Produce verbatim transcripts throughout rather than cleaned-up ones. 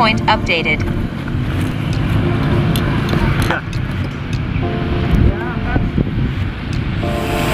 Point updated.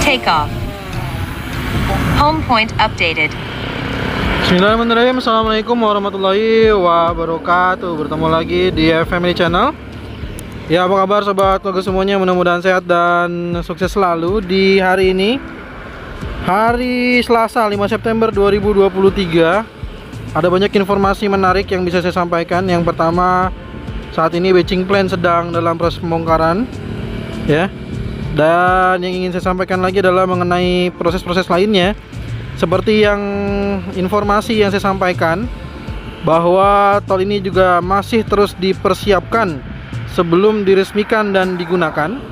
Takeoff. Home point updated. Bismillahirrahmanirrahim. Assalamualaikum warahmatullahi wabarakatuh. Bertemu lagi di F Family Channel. Ya, apa kabar sobat keluarga semuanya? Mudah-mudahan sehat dan sukses selalu di hari ini. Hari Selasa lima September dua ribu dua puluh tiga. Ada banyak informasi menarik yang bisa saya sampaikan. Yang pertama, saat ini batching plan sedang dalam proses pembongkaran. Ya. Dan yang ingin saya sampaikan lagi adalah mengenai proses-proses lainnya, seperti yang informasi yang saya sampaikan bahwa tol ini juga masih terus dipersiapkan sebelum diresmikan dan digunakan.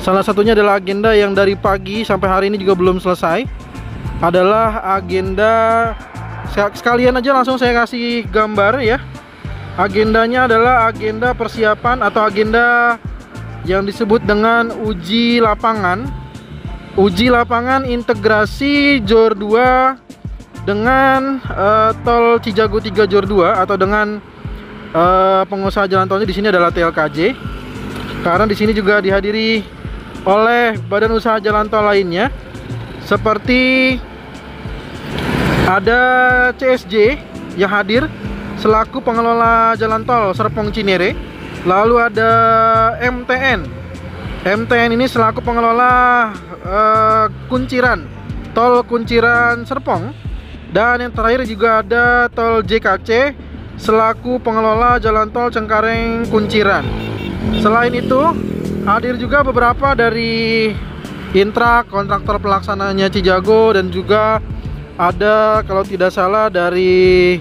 Salah satunya adalah agenda yang dari pagi sampai hari ini juga belum selesai, adalah agenda, sekalian aja langsung saya kasih gambar ya. Agendanya adalah agenda persiapan atau agenda yang disebut dengan uji lapangan uji lapangan integrasi J O R dua dengan uh, tol Cijago tiga J O R dua atau dengan uh, pengusaha jalan tolnya di sini adalah T L K J, karena di sini juga dihadiri oleh badan usaha jalan tol lainnya seperti ada C S J yang hadir selaku pengelola jalan tol Serpong-Cinere. Lalu ada M T N. M T N ini selaku pengelola uh, Kunciran, tol Kunciran-Serpong. Dan yang terakhir juga ada tol J K C selaku pengelola jalan tol Cengkareng-Kunciran. Selain itu hadir juga beberapa dari Intra, kontraktor pelaksananya Cijago, dan juga ada kalau tidak salah dari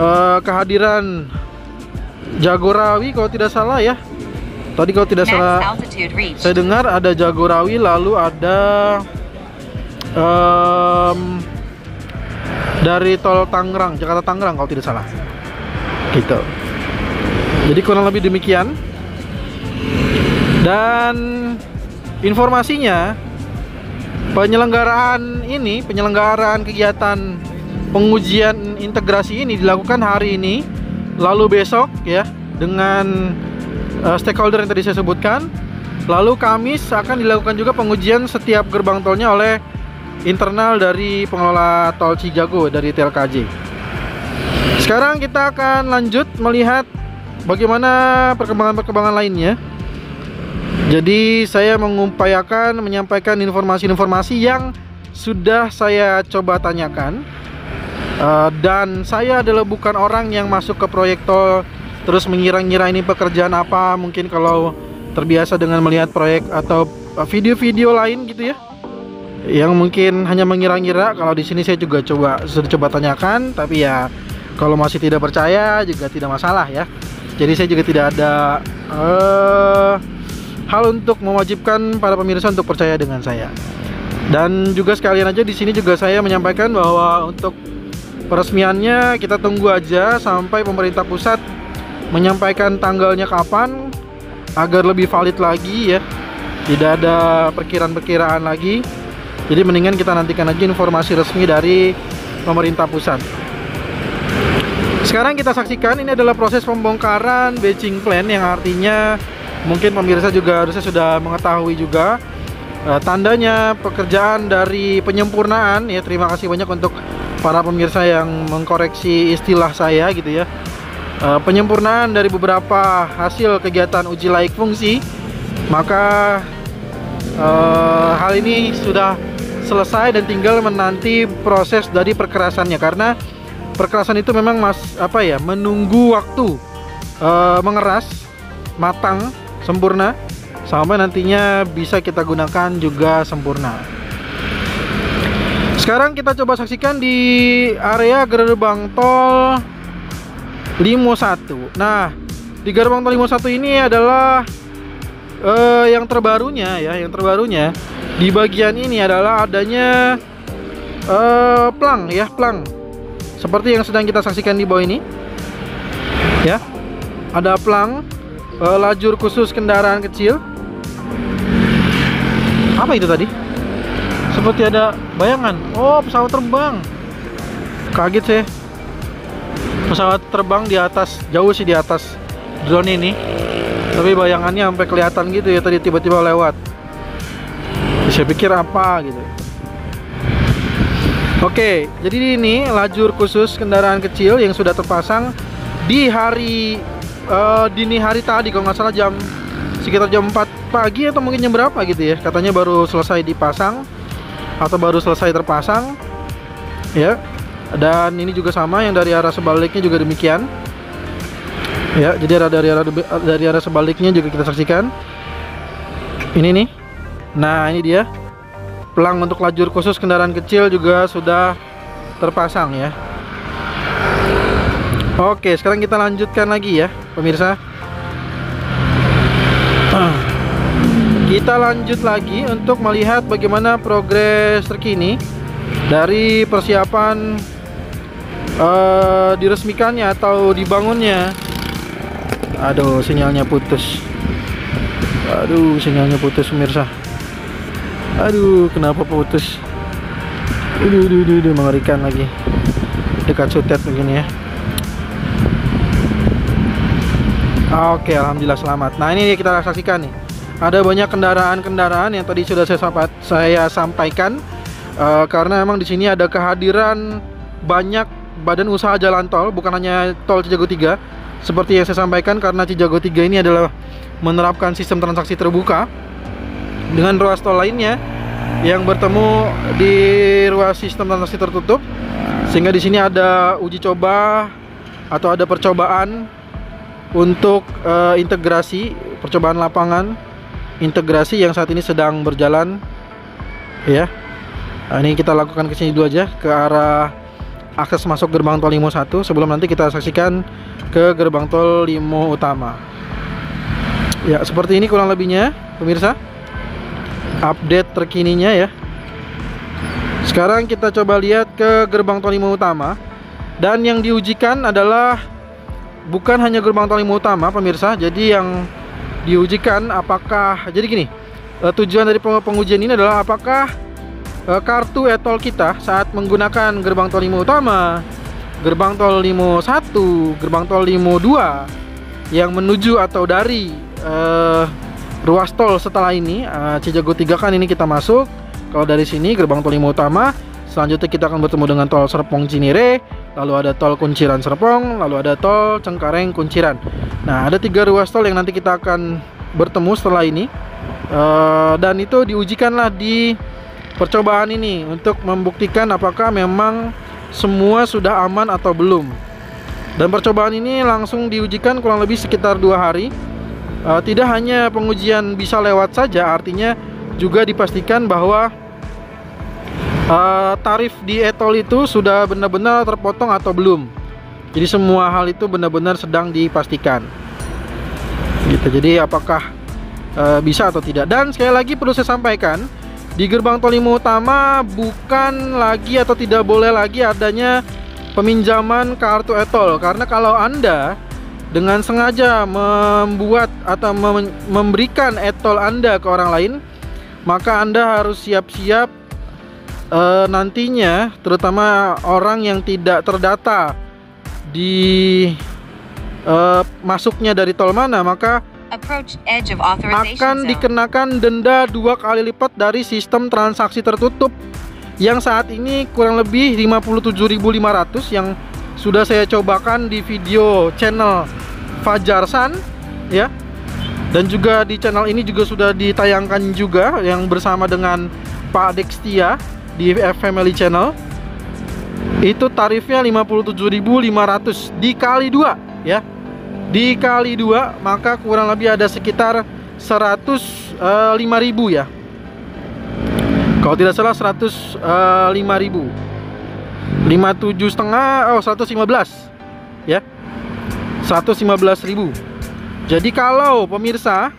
uh, kehadiran Jagorawi kalau tidak salah ya. Tadi kalau tidak salah saya dengar ada Jagorawi, lalu ada um, dari tol Tangerang, Jakarta Tangerang kalau tidak salah. Gitu. Jadi kurang lebih demikian. Dan informasinya penyelenggaraan ini, penyelenggaraan kegiatan pengujian integrasi ini dilakukan hari ini. Lalu besok ya dengan uh, stakeholder yang tadi saya sebutkan. Lalu Kamis akan dilakukan juga pengujian setiap gerbang tolnya oleh internal dari pengelola tol Cijago dari T L K J. Sekarang kita akan lanjut melihat bagaimana perkembangan-perkembangan lainnya. Jadi saya mengupayakan menyampaikan informasi-informasi yang sudah saya coba tanyakan. Uh, dan saya adalah bukan orang yang masuk ke proyek tol terus mengira-ngira ini pekerjaan apa. Mungkin kalau terbiasa dengan melihat proyek atau video-video lain gitu ya, yang mungkin hanya mengira-ngira. Kalau di sini saya juga coba sudah coba tanyakan, tapi ya kalau masih tidak percaya juga tidak masalah ya. Jadi saya juga tidak ada uh, hal untuk mewajibkan para pemirsa untuk percaya dengan saya. Dan juga sekalian aja di sini juga saya menyampaikan bahwa untuk peresmiannya kita tunggu aja sampai pemerintah pusat menyampaikan tanggalnya kapan agar lebih valid lagi ya. Tidak ada perkiraan-perkiraan lagi. Jadi mendingan kita nantikan aja informasi resmi dari pemerintah pusat. Sekarang kita saksikan ini adalah proses pembongkaran batching plan, yang artinya mungkin pemirsa juga harusnya sudah mengetahui juga eh, tandanya pekerjaan dari penyempurnaan ya. Terima kasih banyak untuk para pemirsa yang mengkoreksi istilah saya gitu ya. E, penyempurnaan dari beberapa hasil kegiatan uji laik fungsi, maka e, hal ini sudah selesai dan tinggal menanti proses dari perkerasannya, karena perkerasan itu memang mas apa ya menunggu waktu e, mengeras matang sempurna sampai nantinya bisa kita gunakan juga sempurna. Sekarang kita coba saksikan di area gerbang tol Limo satu. Nah, di gerbang tol Limo satu ini adalah eh, yang terbarunya ya, yang terbarunya di bagian ini adalah adanya eh, plang ya, plang. Seperti yang sedang kita saksikan di bawah ini. Ya. Ada plang eh, lajur khusus kendaraan kecil. Apa itu tadi? Seperti ada bayangan. Oh, pesawat terbang. Kaget saya. pesawat terbang di atas, jauh sih di atas drone ini, tapi bayangannya sampai kelihatan gitu ya, tadi tiba-tiba lewat. Saya pikir apa gitu. Oke, jadi ini lajur khusus kendaraan kecil yang sudah terpasang di hari uh, dini hari tadi, kalau nggak salah jam sekitar jam empat pagi atau mungkin jam berapa gitu ya, katanya baru selesai dipasang atau baru selesai terpasang ya. Dan ini juga sama, yang dari arah sebaliknya juga demikian ya. Jadi dari arah dari arah sebaliknya juga kita saksikan ini nih. Nah, ini dia pelang untuk lajur khusus kendaraan kecil juga sudah terpasang ya. Oke, sekarang kita lanjutkan lagi ya pemirsa. Kita lanjut lagi untuk melihat bagaimana progres terkini dari persiapan uh, diresmikannya atau dibangunnya. Aduh, sinyalnya putus. Aduh, sinyalnya putus pemirsa. Aduh, kenapa putus? Aduh, aduh, aduh, aduh, mengerikan lagi. Dekat sutet begini ya. Oke, alhamdulillah selamat. Nah, ini kita saksikan nih. Ada banyak kendaraan-kendaraan yang tadi sudah saya, saya sampaikan uh, karena emang di sini ada kehadiran banyak badan usaha jalan tol, bukan hanya tol Cijago tiga. Seperti yang saya sampaikan, karena Cijago tiga ini adalah menerapkan sistem transaksi terbuka dengan ruas tol lainnya yang bertemu di ruas sistem transaksi tertutup, sehingga di sini ada uji coba atau ada percobaan untuk uh, integrasi, percobaan lapangan integrasi yang saat ini sedang berjalan ya. Nah, ini kita lakukan ke sini dulu aja, ke arah akses masuk gerbang tol Limo satu, sebelum nanti kita saksikan ke gerbang tol Limo utama ya. Seperti ini kurang lebihnya pemirsa, update terkininya ya. Sekarang kita coba lihat ke gerbang tol Limo utama, dan yang diujikan adalah bukan hanya gerbang tol Limo utama pemirsa. Jadi yang diujikan apakah, jadi gini, tujuan dari pengujian ini adalah apakah kartu e-tol kita saat menggunakan gerbang tol Limo utama, gerbang tol Limo satu, gerbang tol Limo dua yang menuju atau dari eh, ruas tol setelah ini, Cijago tiga kan ini kita masuk. Kalau dari sini gerbang tol Limo utama, selanjutnya kita akan bertemu dengan tol Serpong-Cinere, lalu ada tol Kunciran-Serpong, lalu ada tol Cengkareng-Kunciran. Nah, ada tiga ruas tol yang nanti kita akan bertemu setelah ini, uh, dan itu diujikanlah di percobaan ini untuk membuktikan apakah memang semua sudah aman atau belum. Dan percobaan ini langsung diujikan kurang lebih sekitar dua hari. Uh, tidak hanya pengujian bisa lewat saja, artinya juga dipastikan bahwa uh, tarif di e-tol itu sudah benar-benar terpotong atau belum. Jadi semua hal itu benar-benar sedang dipastikan gitu. Jadi apakah uh, bisa atau tidak. Dan sekali lagi perlu saya sampaikan, di gerbang tol Limo utama bukan lagi atau tidak boleh lagi adanya peminjaman kartu e-tol. Karena kalau Anda dengan sengaja membuat atau mem memberikan e-tol Anda ke orang lain, maka Anda harus siap-siap e, nantinya, terutama orang yang tidak terdata di e, masuknya dari tol mana, maka akan dikenakan denda dua kali lipat dari sistem transaksi tertutup yang saat ini kurang lebih lima puluh tujuh ribu lima ratus yang sudah saya cobakan di video channel Fajarsan ya. Dan juga di channel ini juga sudah ditayangkan juga yang bersama dengan Pak Dekstia di F Family Channel. Itu tarifnya lima puluh tujuh ribu lima ratus dikali dua ya. Dikali dua, maka kurang lebih ada sekitar seratus lima ribu ya. Kalau tidak salah seratus lima ribu. lima puluh tujuh setengah, oh seratus lima belas ya, seratus lima belas ribu. Jadi kalau pemirsa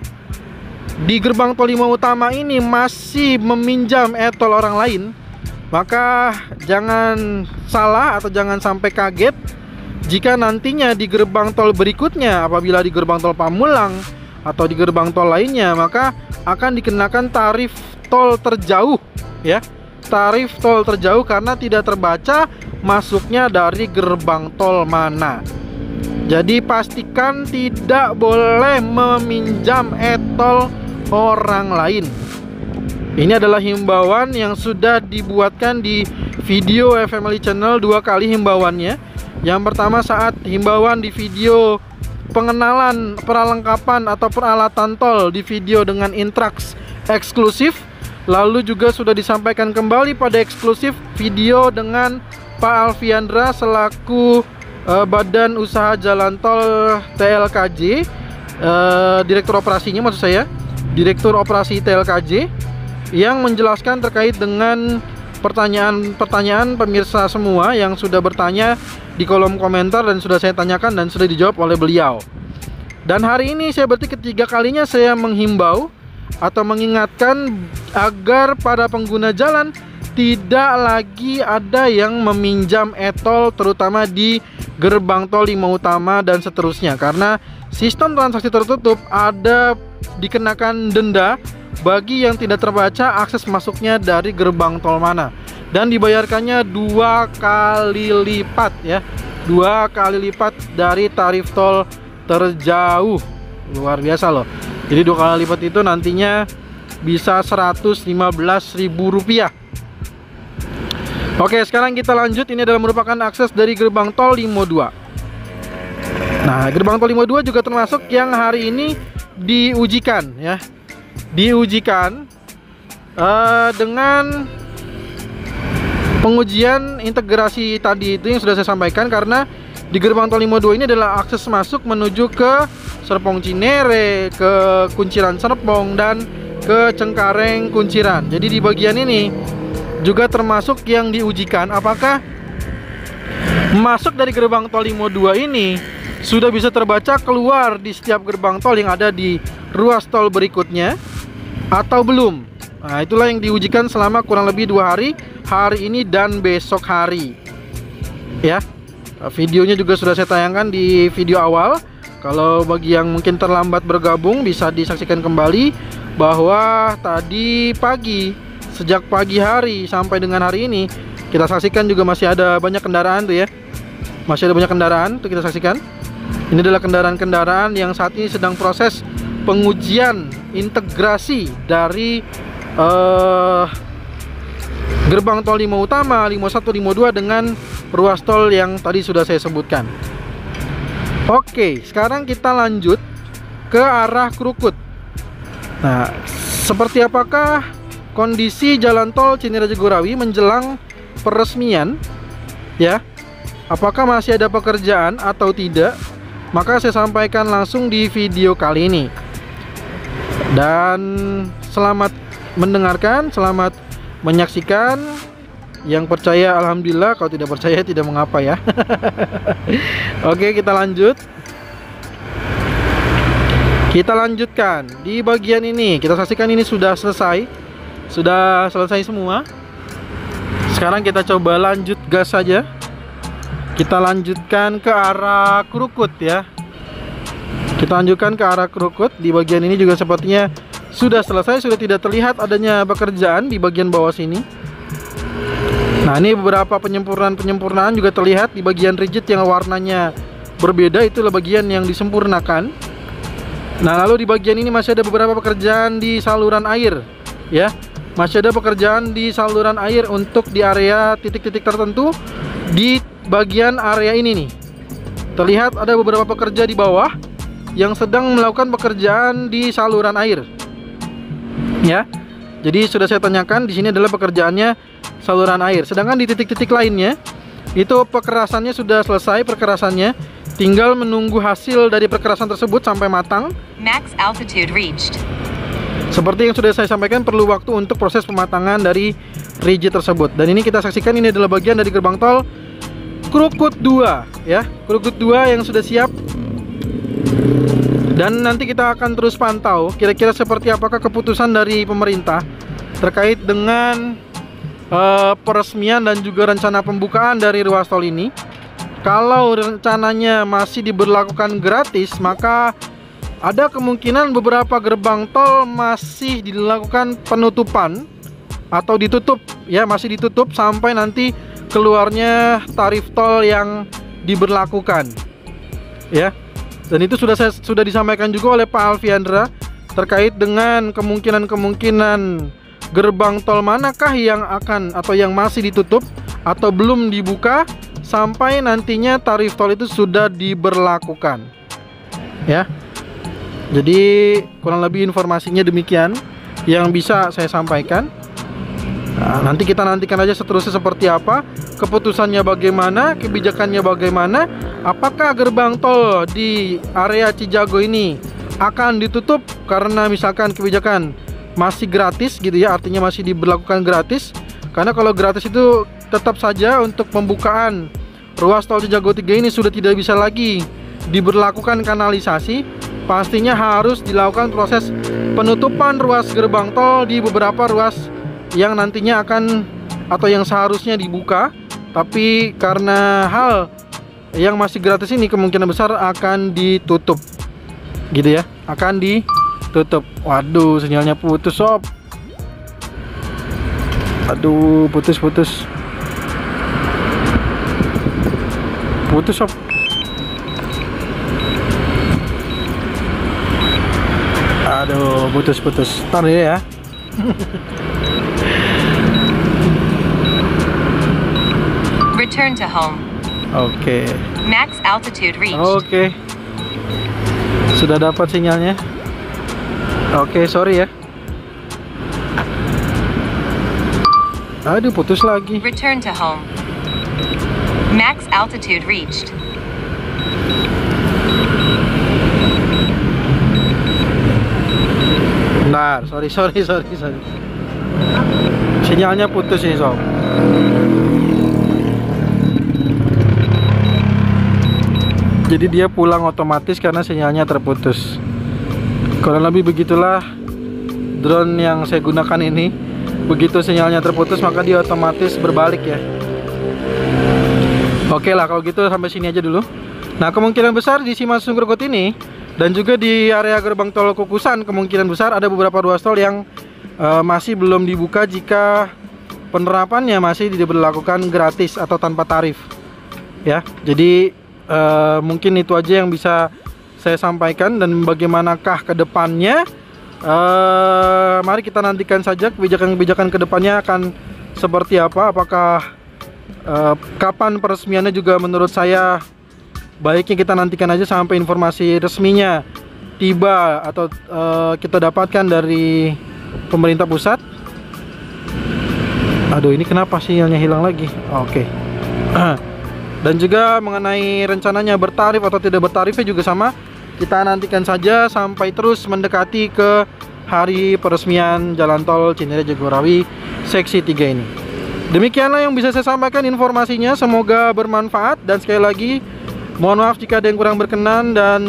di gerbang tol Limo utama ini masih meminjam e-tol orang lain, maka jangan salah atau jangan sampai kaget jika nantinya di gerbang tol berikutnya, apabila di gerbang tol Pamulang atau di gerbang tol lainnya, maka akan dikenakan tarif tol terjauh ya. tarif tol terjauh karena tidak terbaca masuknya dari gerbang tol mana. Jadi pastikan tidak boleh meminjam e-tol orang lain. Ini adalah himbauan yang sudah dibuatkan di video F Family Channel dua kali himbauannya. Yang pertama saat himbauan di video pengenalan perlengkapan atau peralatan tol di video dengan Intrax eksklusif. Lalu juga sudah disampaikan kembali pada eksklusif video dengan Pak Alfiandra selaku uh, Badan Usaha Jalan Tol T L K J, uh, Direktur Operasinya maksud saya, Direktur Operasi T L K J, yang menjelaskan terkait dengan pertanyaan-pertanyaan pemirsa semua yang sudah bertanya di kolom komentar dan sudah saya tanyakan dan sudah dijawab oleh beliau. Dan hari ini saya berarti ketiga kalinya saya menghimbau atau mengingatkan agar para pengguna jalan tidak lagi ada yang meminjam e-tol, terutama di gerbang tol Limo Utama dan seterusnya, karena sistem transaksi tertutup ada dikenakan denda bagi yang tidak terbaca akses masuknya dari gerbang tol mana, dan dibayarkannya dua kali lipat ya, dua kali lipat dari tarif tol terjauh. Luar biasa loh. Jadi dua kali lipat itu nantinya bisa seratus lima belas ribu rupiah. Oke, sekarang kita lanjut. Ini adalah merupakan akses dari gerbang tol Limo dua. Nah, gerbang tol Limo dua juga termasuk yang hari ini diujikan ya, diujikan uh, dengan pengujian integrasi tadi itu yang sudah saya sampaikan, karena di gerbang tol Limo dua ini adalah akses masuk menuju ke Serpong-Cinere, ke Kunciran-Serpong, dan ke Cengkareng-Kunciran. Jadi di bagian ini juga termasuk yang diujikan apakah masuk dari gerbang tol Limo dua ini sudah bisa terbaca keluar di setiap gerbang tol yang ada di ruas tol berikutnya atau belum. Nah, itulah yang diujikan selama kurang lebih dua hari, hari ini dan besok hari ya. Videonya juga sudah saya tayangkan di video awal. Kalau bagi yang mungkin terlambat bergabung bisa disaksikan kembali bahwa tadi pagi, sejak pagi hari sampai dengan hari ini kita saksikan juga masih ada banyak kendaraan tuh ya, masih ada banyak kendaraan tuh kita saksikan. Ini adalah kendaraan-kendaraan yang saat ini sedang proses pengujian integrasi dari uh, gerbang tol Limo Utama, Limo satu, Limo dua dengan ruas tol yang tadi sudah saya sebutkan. Oke, sekarang kita lanjut ke arah Krukut. Nah, seperti apakah kondisi jalan tol Cinere Jagorawi menjelang peresmian ya? Apakah masih ada pekerjaan atau tidak? Maka saya sampaikan langsung di video kali ini. Dan selamat mendengarkan, selamat menyaksikan. Yang percaya alhamdulillah, kalau tidak percaya tidak mengapa ya. Oke, kita lanjut. Kita lanjutkan di bagian ini. Kita saksikan ini sudah selesai. Sudah selesai semua. Sekarang kita coba lanjut gas saja. Kita lanjutkan ke arah Krukut ya. Kita lanjutkan ke arah Krukut. Di bagian ini juga sepertinya sudah selesai, sudah tidak terlihat adanya pekerjaan di bagian bawah sini. Nah, ini beberapa penyempurnaan-penyempurnaan juga terlihat di bagian rigid yang warnanya berbeda, itulah bagian yang disempurnakan. Nah, lalu di bagian ini masih ada beberapa pekerjaan di saluran air ya. Masih ada pekerjaan di saluran air untuk di area titik-titik tertentu. Di bagian area ini nih terlihat ada beberapa pekerja di bawah yang sedang melakukan pekerjaan di saluran air ya. Jadi sudah saya tanyakan di sini adalah pekerjaannya saluran air. Sedangkan di titik-titik lainnya itu pekerasannya sudah selesai, perkerasannya tinggal menunggu hasil dari perkerasan tersebut sampai matang. Max altitude reached. Seperti yang sudah saya sampaikan, perlu waktu untuk proses pematangan dari rigid tersebut. Dan ini kita saksikan, ini adalah bagian dari gerbang tol Krukut dua ya, Krukut dua yang sudah siap. Dan nanti kita akan terus pantau kira-kira seperti apakah keputusan dari pemerintah terkait dengan uh, peresmian dan juga rencana pembukaan dari ruas tol ini. Kalau rencananya masih diberlakukan gratis, maka ada kemungkinan beberapa gerbang tol masih dilakukan penutupan atau ditutup ya, masih ditutup sampai nanti keluarnya tarif tol yang diberlakukan ya. Dan itu sudah saya, sudah disampaikan juga oleh Pak Alfiandra terkait dengan kemungkinan-kemungkinan gerbang tol manakah yang akan atau yang masih ditutup atau belum dibuka sampai nantinya tarif tol itu sudah diberlakukan ya. Jadi kurang lebih informasinya demikian yang bisa saya sampaikan. Nah, nanti kita nantikan aja seterusnya seperti apa, keputusannya bagaimana, kebijakannya bagaimana. Apakah gerbang tol di area Cijago ini akan ditutup karena misalkan kebijakan masih gratis gitu ya, artinya masih diberlakukan gratis. Karena kalau gratis itu tetap saja untuk pembukaan ruas tol Cijago tiga ini sudah tidak bisa lagi diberlakukan kanalisasi, pastinya harus dilakukan proses penutupan ruas gerbang tol di beberapa ruas yang nantinya akan atau yang seharusnya dibuka, tapi karena hal yang masih gratis ini kemungkinan besar akan ditutup gitu ya, akan ditutup. Waduh, sinyalnya putus sob. Aduh, putus-putus putus sob. Aduh, putus-putus. Ntar dulu ya. Return to home. Oke. Okay. Max altitude reached. Oke. Okay. Sudah dapat sinyalnya. Oke, okay, sorry ya. Aduh, putus lagi. Return to home. Max altitude reached. Bentar, sorry, sorry, sorry, sorry. Sinyalnya putus ini sob. Jadi dia pulang otomatis karena sinyalnya terputus. Kurang lebih begitulah drone yang saya gunakan ini. Begitu sinyalnya terputus maka dia otomatis berbalik ya. Oke lah kalau gitu sampai sini aja dulu. Nah, kemungkinan besar di Simpang Susun Krukut ini dan juga di area gerbang tol Kukusan kemungkinan besar ada beberapa ruas tol yang e, masih belum dibuka jika penerapannya masih diberlakukan gratis atau tanpa tarif ya. Jadi e, mungkin itu aja yang bisa saya sampaikan, dan bagaimanakah kedepannya e, mari kita nantikan saja kebijakan-kebijakan kedepannya akan seperti apa. Apakah e, kapan peresmiannya juga menurut saya baiknya kita nantikan aja sampai informasi resminya tiba atau uh, kita dapatkan dari pemerintah pusat. Aduh, ini kenapa sinyalnya hilang lagi? Oke. Okay. Dan juga mengenai rencananya bertarif atau tidak bertarifnya juga sama, kita nantikan saja sampai terus mendekati ke hari peresmian jalan tol Cinere Jagorawi seksi tiga ini. Demikianlah yang bisa saya sampaikan informasinya, semoga bermanfaat, dan sekali lagi mohon maaf jika ada yang kurang berkenan, dan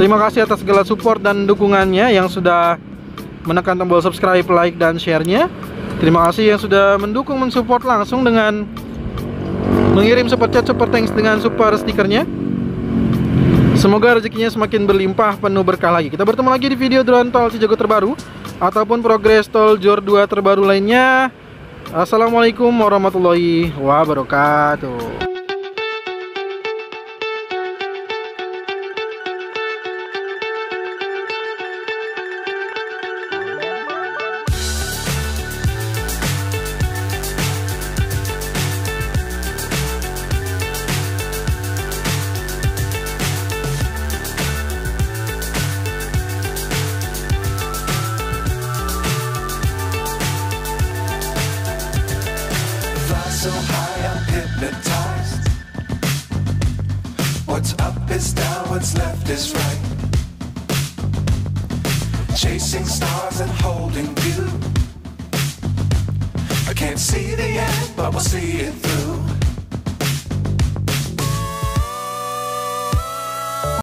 terima kasih atas segala support dan dukungannya yang sudah menekan tombol subscribe, like, dan share-nya. Terima kasih yang sudah mendukung, mensupport langsung dengan mengirim super chat, super thanks dengan super stikernya. Semoga rezekinya semakin berlimpah, penuh berkah lagi. Kita bertemu lagi di video drone tol Cijago terbaru ataupun progres tol J O R dua terbaru lainnya. Assalamualaikum warahmatullahi wabarakatuh. See the end, but we'll see it through.